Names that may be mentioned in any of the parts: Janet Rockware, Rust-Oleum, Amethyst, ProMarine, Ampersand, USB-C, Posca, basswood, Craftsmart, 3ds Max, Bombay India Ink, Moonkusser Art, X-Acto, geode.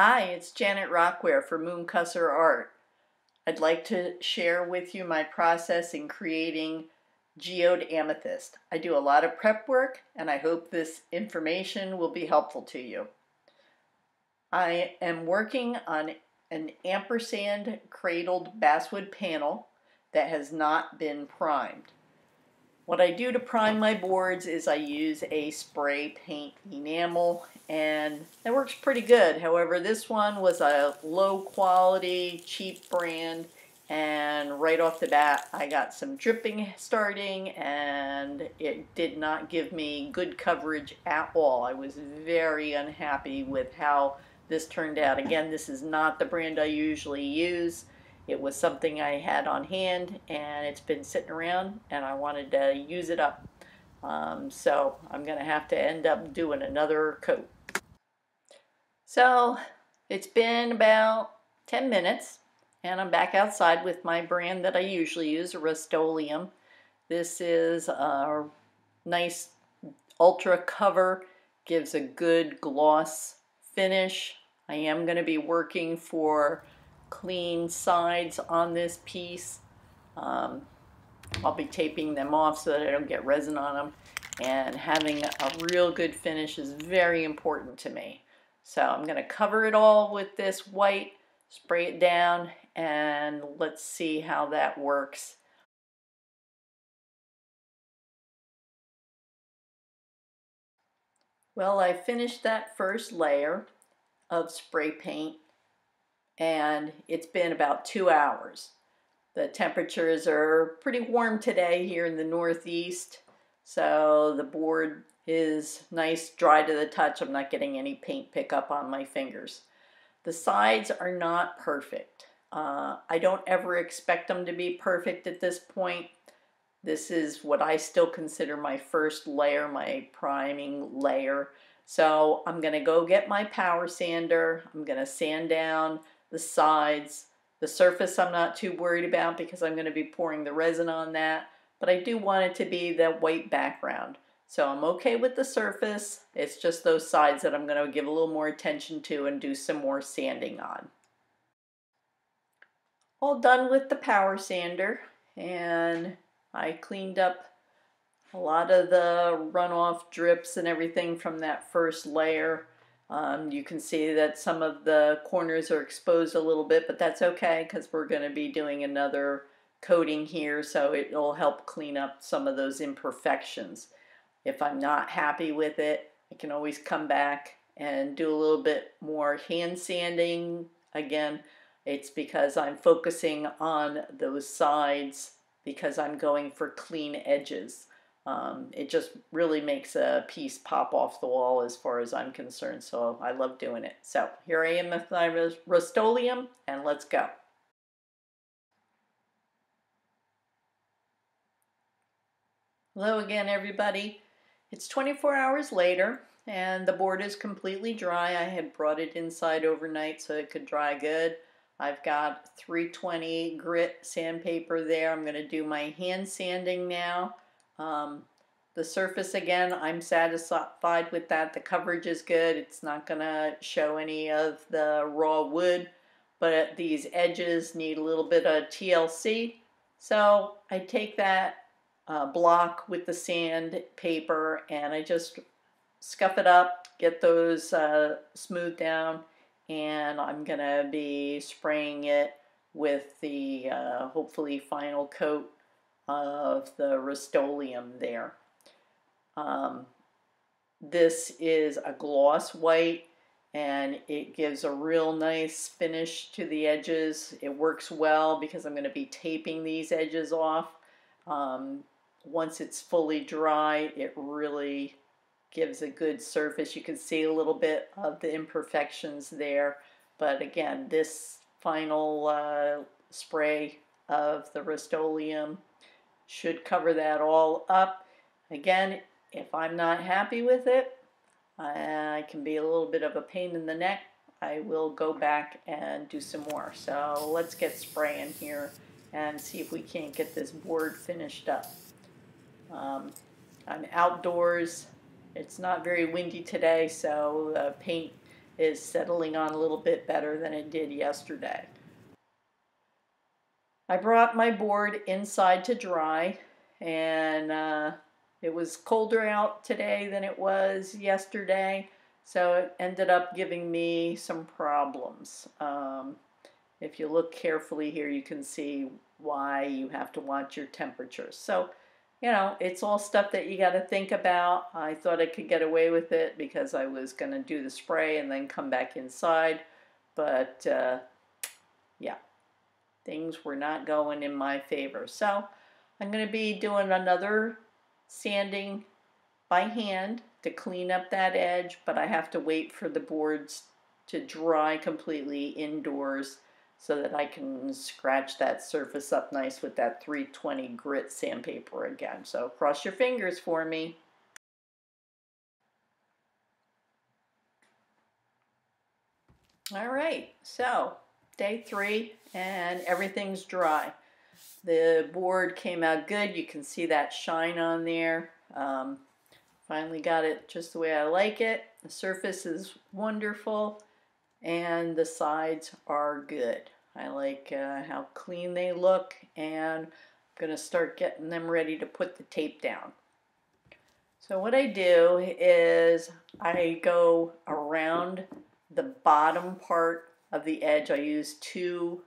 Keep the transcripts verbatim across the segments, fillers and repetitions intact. Hi, it's Janet Rockware for Moonkusser Art. I'd like to share with you my process in creating geode amethyst. I do a lot of prep work and I hope this information will be helpful to you. I am working on an ampersand cradled basswood panel that has not been primed. What I do to prime my boards is I use a spray paint enamel, and that works pretty good. However, this one was a low quality, cheap brand, and right off the bat I got some dripping starting, and it did not give me good coverage at all. I was very unhappy with how this turned out. Again, this is not the brand I usually use. It was something I had on hand, and it's been sitting around, and I wanted to use it up. Um, so I'm going to have to end up doing another coat. So it's been about ten minutes, and I'm back outside with my brand that I usually use, Rust-Oleum. This is a nice ultra cover, gives a good gloss finish. I am going to be working for clean sides on this piece. Um, I'll be taping them off so that I don't get resin on them, and having a real good finish is very important to me. So I'm going to cover it all with this white, spray it down, and let's see how that works. Well, I finished that first layer of spray paint, and it's been about two hours. The temperatures are pretty warm today here in the Northeast, so the board is nice, dry to the touch. I'm not getting any paint pickup on my fingers. The sides are not perfect. Uh, I don't ever expect them to be perfect at this point. This is what I still consider my first layer, my priming layer. So I'm going to go get my power sander. I'm going to sand down the sides. The surface I'm not too worried about because I'm going to be pouring the resin on that, but I do want it to be that white background. So I'm okay with the surface. It's just those sides that I'm going to give a little more attention to and do some more sanding on. All done with the power sander, and I cleaned up a lot of the runoff drips and everything from that first layer. Um, you can see that some of the corners are exposed a little bit, but that's okay because we're going to be doing another coating here, so it'll help clean up some of those imperfections. If I'm not happy with it, I can always come back and do a little bit more hand sanding. Again, it's because I'm focusing on those sides because I'm going for clean edges. Um, it just really makes a piece pop off the wall as far as I'm concerned, so I love doing it. So here I am with my Rust-Oleum, and let's go. Hello again, everybody. It's twenty-four hours later, and the board is completely dry. I had brought it inside overnight so it could dry good. I've got three twenty grit sandpaper there. I'm going to do my hand sanding now. Um, the surface, again, I'm satisfied with that. The coverage is good. It's not going to show any of the raw wood, but these edges need a little bit of T L C. So I take that uh, block with the sandpaper and I just scuff it up, get those uh, smoothed down, and I'm going to be spraying it with the uh, hopefully final coat of the Rust-Oleum there. Um, this is a gloss white, and it gives a real nice finish to the edges. It works well because I'm going to be taping these edges off. Um, once it's fully dry, it really gives a good surface. You can see a little bit of the imperfections there, but again, this final uh, spray of the Rust-Oleum should cover that all up. Again, if I'm not happy with it, I can be a little bit of a pain in the neck. I will go back and do some more. So let's get spraying here and see if we can't get this board finished up. Um, I'm outdoors. It's not very windy today, so uh, paint is settling on a little bit better than it did yesterday. I brought my board inside to dry, and uh, it was colder out today than it was yesterday, so it ended up giving me some problems. Um, if you look carefully here, you can see why you have to watch your temperatures. So, you know, it's all stuff that you got to think about. I thought I could get away with it because I was going to do the spray and then come back inside, but uh, yeah, things were not going in my favor. So I'm going to be doing another sanding by hand to clean up that edge, but I have to wait for the boards to dry completely indoors so that I can scratch that surface up nice with that three twenty grit sandpaper again. So cross your fingers for me. All right, so day three, and everything's dry. The board came out good. You can see that shine on there. Um, finally got it just the way I like it. The surface is wonderful, and the sides are good. I like uh, how clean they look, and I'm going to start getting them ready to put the tape down. So what I do is I go around the bottom part of the edge. I use two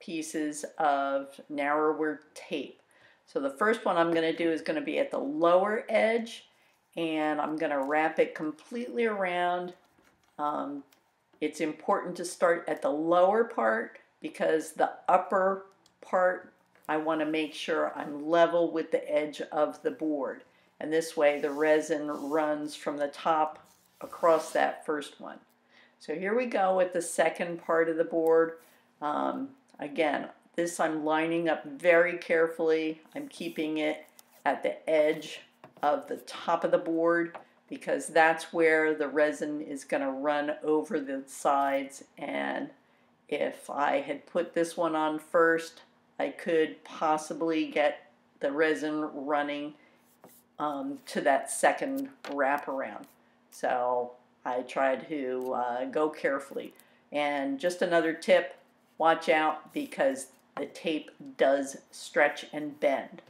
pieces of narrower tape. So the first one I'm going to do is going to be at the lower edge, and I'm going to wrap it completely around. Um, It's important to start at the lower part because the upper part, I want to make sure I'm level with the edge of the board. And this way the resin runs from the top across that first one. So here we go with the second part of the board. Um, again, this I'm lining up very carefully. I'm keeping it at the edge of the top of the board, because that's where the resin is going to run over the sides. And if I had put this one on first, I could possibly get the resin running um, to that second wraparound. So I tried to uh, go carefully. And just another tip, watch out because the tape does stretch and bend.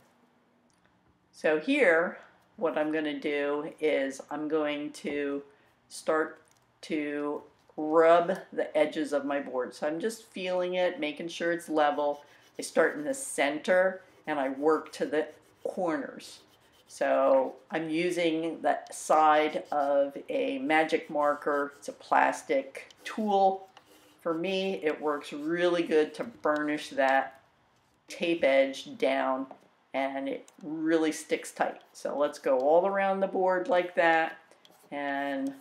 So here, what I'm going to do is I'm going to start to rub the edges of my board. So I'm just feeling it, making sure it's level. I start in the center and I work to the corners. So I'm using the side of a magic marker. It's a plastic tool. For me, it works really good to burnish that tape edge down, and it really sticks tight. So let's go all around the board like that. And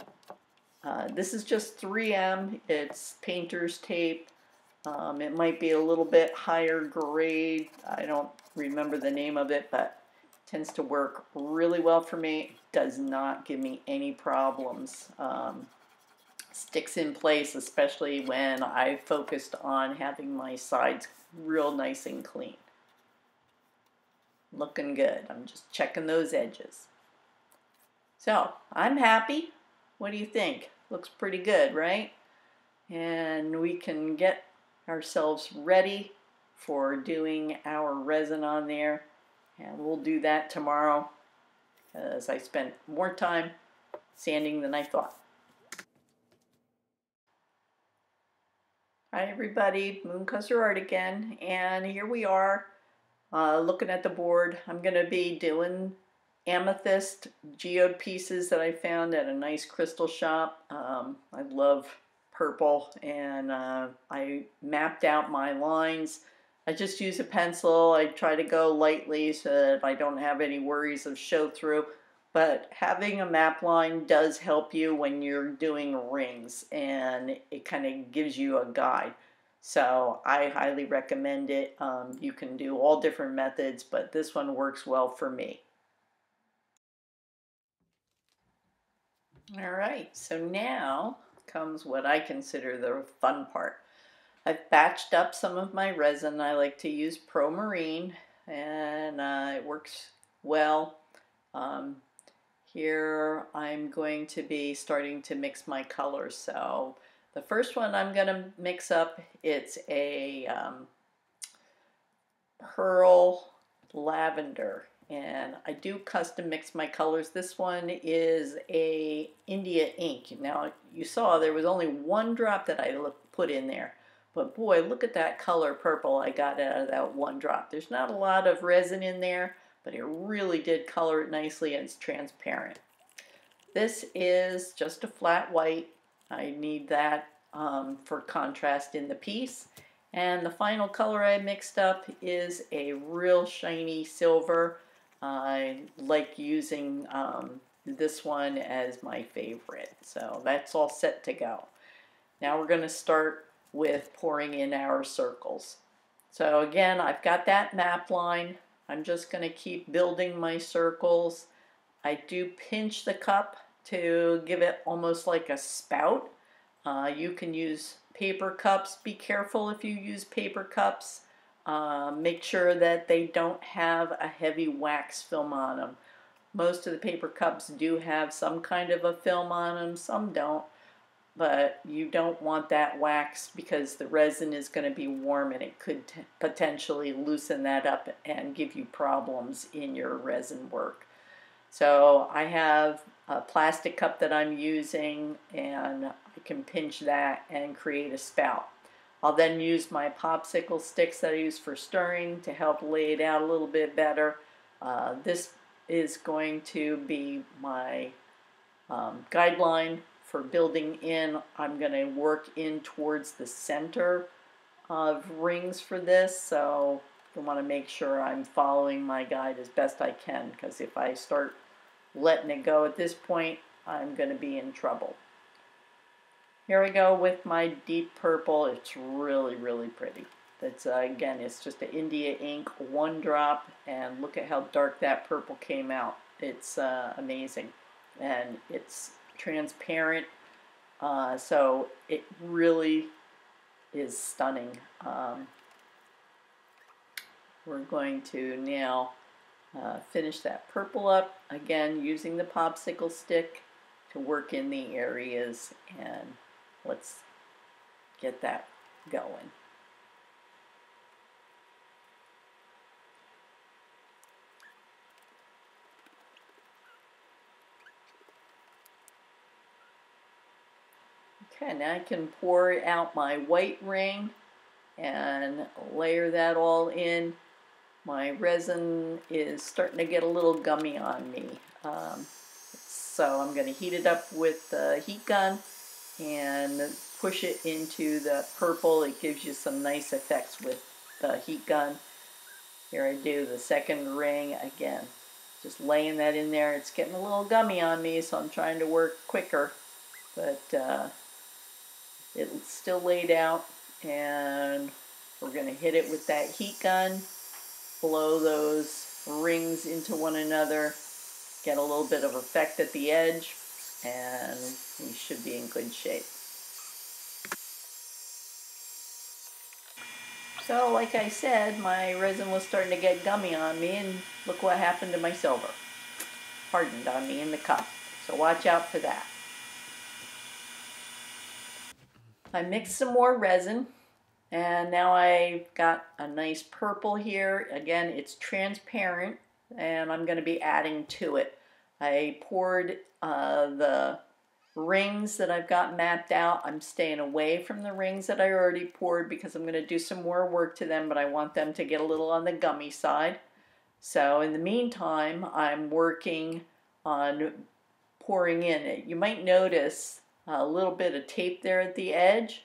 uh, this is just three M, it's painter's tape. Um, it might be a little bit higher grade. I don't remember the name of it, but it tends to work really well for me. It does not give me any problems. Um, sticks in place, especially when I focused on having my sides real nice and clean. Looking good. I'm just checking those edges. So I'm happy. What do you think? Looks pretty good, right? And we can get ourselves ready for doing our resin on there, and we'll do that tomorrow as I spent more time sanding than I thought. Hi everybody, Moonkusser Art again, and here we are. Uh, looking at the board, I'm going to be doing amethyst geode pieces that I found at a nice crystal shop. Um, I love purple, and uh, I mapped out my lines. I just use a pencil. I try to go lightly so that I don't have any worries of show through, but having a map line does help you when you're doing rings, and it kind of gives you a guide. So I highly recommend it. Um, you can do all different methods, but this one works well for me. All right, so now comes what I consider the fun part. I've batched up some of my resin. I like to use ProMarine, and uh, it works well. Um, Here I'm going to be starting to mix my colors. So the first one I'm going to mix up, it's a um, pearl lavender, and I do custom mix my colors. This one is a India ink. Now you saw there was only one drop that I put in there, but boy, look at that color purple I got out of that one drop. There's not a lot of resin in there, but it really did color it nicely, and it's transparent. This is just a flat white. I need that um, for contrast in the piece. And the final color I mixed up is a real shiny silver. I like using um, this one as my favorite. So that's all set to go. Now we're going to start with pouring in our circles. So again, I've got that map line. I'm just going to keep building my circles. I do pinch the cup to give it almost like a spout. Uh, you can use paper cups. Be careful if you use paper cups. Uh, make sure that they don't have a heavy wax film on them. Most of the paper cups do have some kind of a film on them. Some don't, but you don't want that wax because the resin is going to be warm and it could t potentially loosen that up and give you problems in your resin work. So I have a plastic cup that I'm using, and I can pinch that and create a spout. I'll then use my popsicle sticks that I use for stirring to help lay it out a little bit better. Uh, this is going to be my um, guideline for building in. I'm going to work in towards the center of rings for this, so I want to make sure I'm following my guide as best I can, because if I start letting it go at this point, I'm going to be in trouble. Here we go with my deep purple. It's really, really pretty. That's uh, again, it's just an India ink, one drop, and look at how dark that purple came out. It's uh, amazing, and it's transparent, uh, so it really is stunning. Um, we're going to now uh, finish that purple up, again using the popsicle stick to work in the areas, and let's get that going. Okay, now I can pour out my white ring and layer that all in. My resin is starting to get a little gummy on me. Um, so I'm going to heat it up with the heat gun and push it into the purple. It gives you some nice effects with the heat gun. Here I do the second ring again. Just laying that in there. It's getting a little gummy on me, so I'm trying to work quicker. But uh, it's still laid out, and we're going to hit it with that heat gun, blow those rings into one another, get a little bit of effect at the edge, and we should be in good shape. So like I said, my resin was starting to get gummy on me, and look what happened to my silver. Hardened on me in the cup, so watch out for that. I mixed some more resin, and now I've got a nice purple here. Again, it's transparent, and I'm going to be adding to it. I poured uh, the rings that I've got mapped out. I'm staying away from the rings that I already poured because I'm going to do some more work to them, but I want them to get a little on the gummy side. So in the meantime, I'm working on pouring in it. You might notice a little bit of tape there at the edge.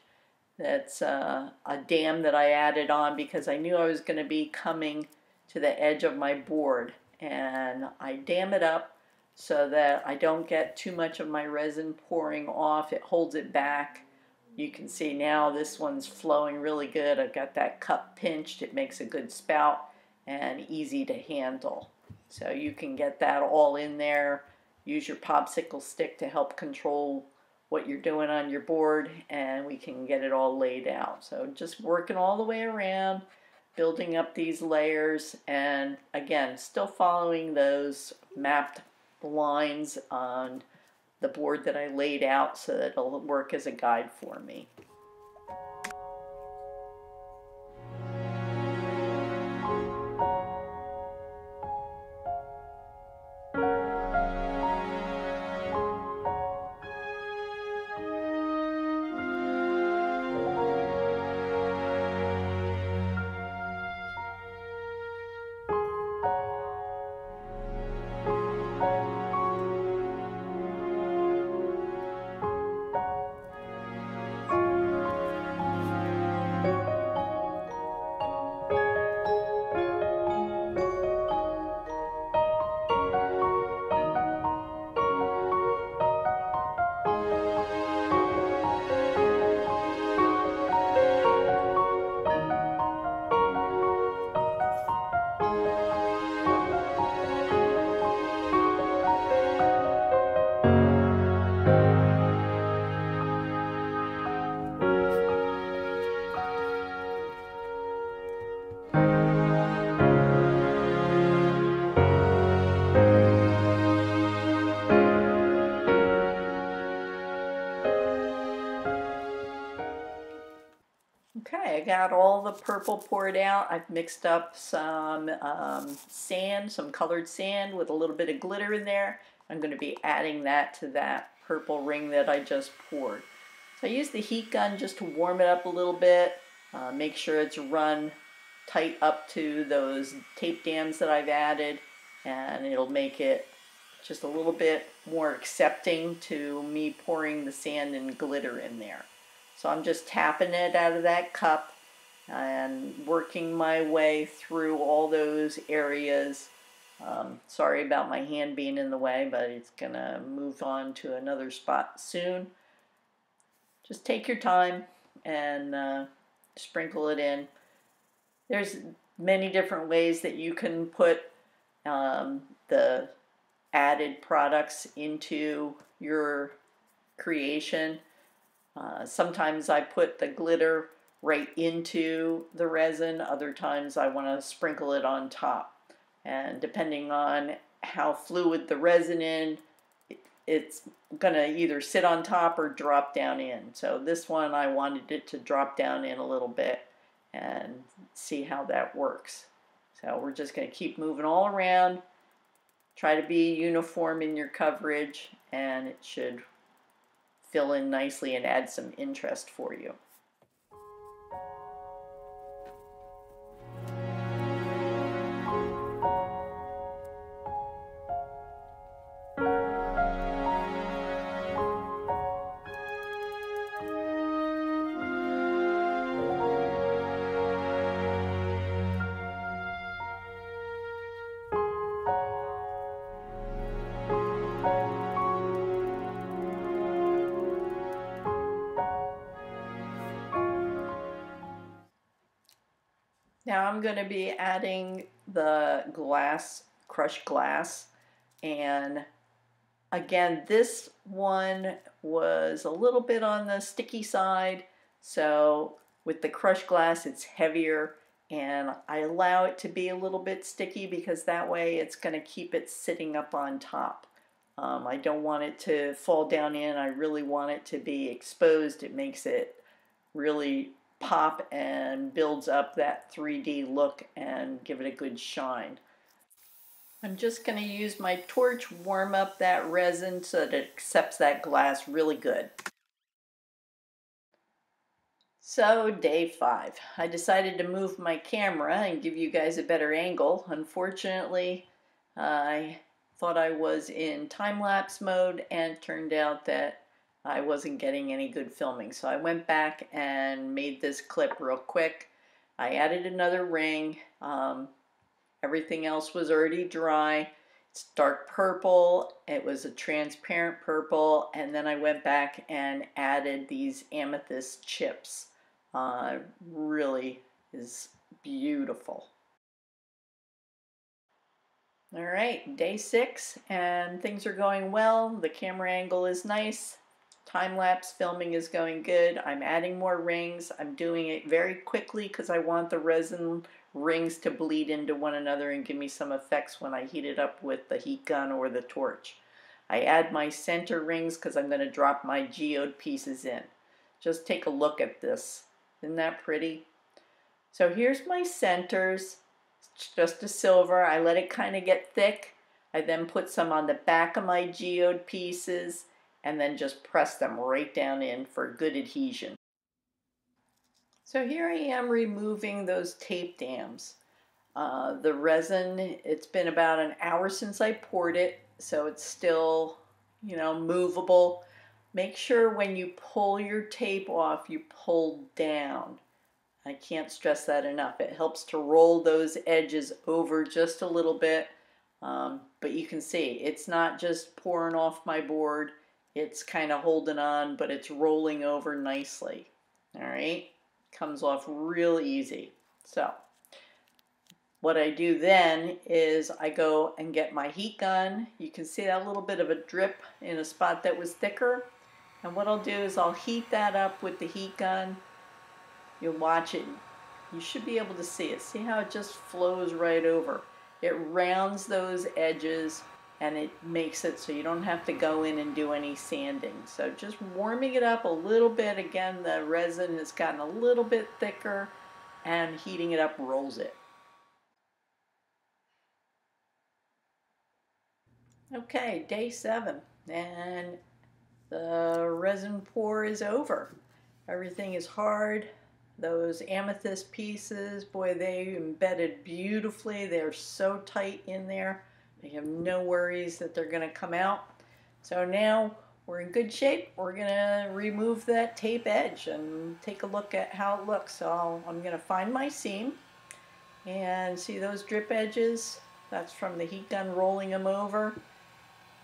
That's uh, a dam that I added on because I knew I was going to be coming to the edge of my board, and I dam it up so that I don't get too much of my resin pouring off. It holds it back. You can see now this one's flowing really good. I've got that cup pinched. It makes a good spout and easy to handle. So you can get that all in there. Use your popsicle stick to help control what you're doing on your board, and we can get it all laid out. So just working all the way around, building up these layers, and again, still following those mapped lines on the board that I laid out so that it'll work as a guide for me. I got all the purple poured out. I've mixed up some um, sand, some colored sand with a little bit of glitter in there. I'm going to be adding that to that purple ring that I just poured. So I used the heat gun just to warm it up a little bit, uh, make sure it's run tight up to those tape dams that I've added, and it'll make it just a little bit more accepting to me pouring the sand and glitter in there. So I'm just tapping it out of that cup and working my way through all those areas. Um, sorry about my hand being in the way, but it's gonna move on to another spot soon. Just take your time and uh, sprinkle it in. There's many different ways that you can put um, the added products into your creation. Uh, sometimes I put the glitter right into the resin, other times I want to sprinkle it on top. And depending on how fluid the resin is, it, it's going to either sit on top or drop down in. So this one I wanted it to drop down in a little bit and see how that works. So we're just going to keep moving all around, try to be uniform in your coverage, and it should fill in nicely and add some interest for you. Now I'm going to be adding the glass, crushed glass, and again this one was a little bit on the sticky side, so with the crushed glass it's heavier and I allow it to be a little bit sticky because that way it's going to keep it sitting up on top. Um, I don't want it to fall down in, I really want it to be exposed. It makes it really pop and builds up that three D look and give it a good shine. I'm just going to use my torch, warm up that resin so that it accepts that glass really good. So day five. I decided to move my camera and give you guys a better angle. Unfortunately, uh, I thought I was in time-lapse mode and it turned out that I wasn't getting any good filming, so I went back and made this clip real quick. I added another ring. Um, everything else was already dry. It's dark purple. It was a transparent purple, and then I went back and added these amethyst chips. Uh, really is beautiful. All right, day six, and things are going well. The camera angle is nice. Time-lapse filming is going good. I'm adding more rings. I'm doing it very quickly because I want the resin rings to bleed into one another and give me some effects when I heat it up with the heat gun or the torch. I add my center rings because I'm going to drop my geode pieces in. Just take a look at this. Isn't that pretty? So here's my centers. It's just a silver. I let it kind of get thick. I then put some on the back of my geode pieces and then just press them right down in for good adhesion. So here I am removing those tape dams. Uh, the resin, it's been about an hour since I poured it, so it's still, you know, movable. Make sure when you pull your tape off, you pull down. I can't stress that enough. It helps to roll those edges over just a little bit, um, but you can see it's not just pouring off my board. It's kind of holding on, but it's rolling over nicely. All right, comes off real easy. So what I do then is I go and get my heat gun. You can see that little bit of a drip in a spot that was thicker. And what I'll do is I'll heat that up with the heat gun. You'll watch it. You should be able to see it. See how it just flows right over. It rounds those edges, and it makes it so you don't have to go in and do any sanding. So just warming it up a little bit. Again, the resin has gotten a little bit thicker, and heating it up rolls it. Okay, day seven, and the resin pour is over. Everything is hard. Those amethyst pieces, boy, they embedded beautifully. They're so tight in there. I have no worries that they're going to come out. So now we're in good shape. We're going to remove that tape edge and take a look at how it looks. So I'll, I'm going to find my seam and see those drip edges. That's from the heat gun rolling them over.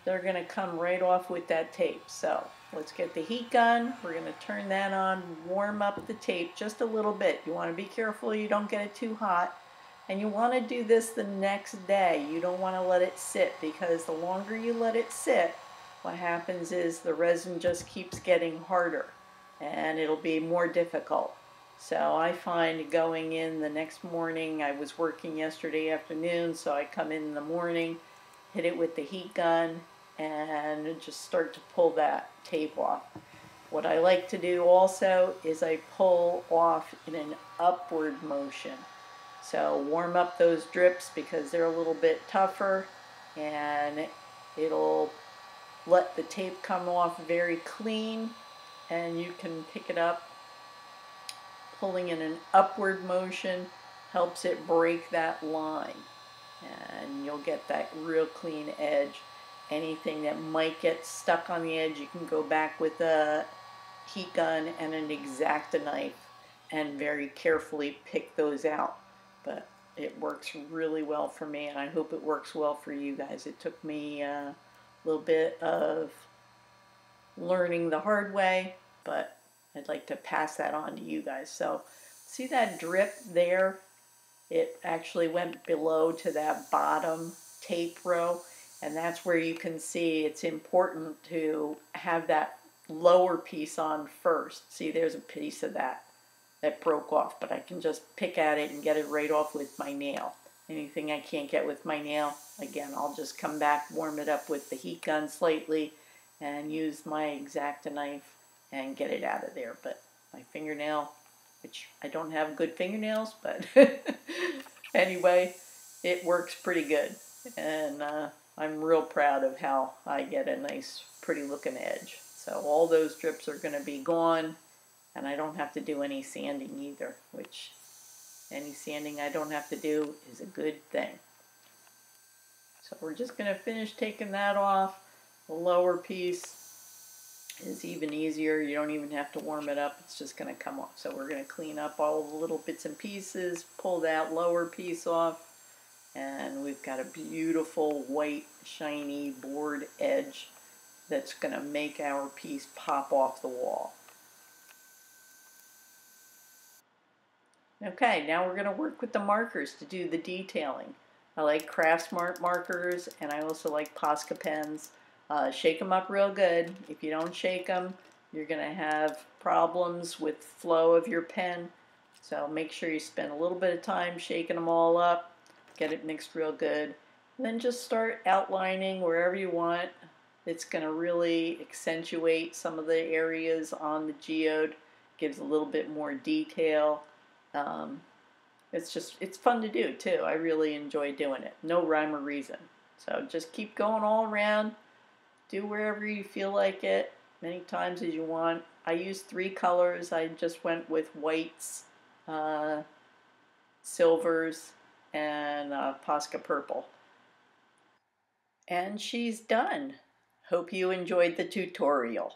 They're going to come right off with that tape. So let's get the heat gun. We're going to turn that on, warm up the tape just a little bit. You want to be careful you don't get it too hot. And you want to do this the next day. You don't want to let it sit, because the longer you let it sit, what happens is the resin just keeps getting harder and it'll be more difficult. So I find going in the next morning, I was working yesterday afternoon, so I come in in the morning, hit it with the heat gun, and just start to pull that tape off. What I like to do also is I pull off in an upward motion. So warm up those drips because they're a little bit tougher, and it'll let the tape come off very clean, and you can pick it up. Pulling in an upward motion helps it break that line, and you'll get that real clean edge. Anything that might get stuck on the edge, you can go back with a heat gun and an X-Acto knife and very carefully pick those out. But it works really well for me, and I hope it works well for you guys. It took me a little bit of learning the hard way, but I'd like to pass that on to you guys. So see that drip there? It actually went below to that bottom tape row, and that's where you can see it's important to have that lower piece on first. See, there's a piece of that that broke off, but I can just pick at it and get it right off with my nail. Anything I can't get with my nail, again, I'll just come back, warm it up with the heat gun slightly, and use my X-Acto knife and get it out of there. But my fingernail, which I don't have good fingernails, but anyway, it works pretty good, and uh, I'm real proud of how I get a nice, pretty looking edge. So all those drips are going to be gone. And I don't have to do any sanding either, which any sanding I don't have to do is a good thing. So we're just going to finish taking that off. The lower piece is even easier. You don't even have to warm it up. It's just going to come off. So we're going to clean up all the little bits and pieces, pull that lower piece off, and we've got a beautiful white shiny board edge that's going to make our piece pop off the wall. Okay, now we're going to work with the markers to do the detailing. I like Craftsmart markers, and I also like Posca pens. Uh, shake them up real good. If you don't shake them, You're going to have problems with the flow of your pen. So make sure you spend a little bit of time shaking them all up, get it mixed real good. Then just start outlining wherever you want. It's going to really accentuate some of the areas on the geode, gives a little bit more detail. Um, it's just, it's fun to do too. I really enjoy doing it. No rhyme or reason. So just keep going all around. Do wherever you feel like it, many times as you want. I used three colors. I just went with whites, uh, silvers, and uh, Posca purple. And she's done. Hope you enjoyed the tutorial.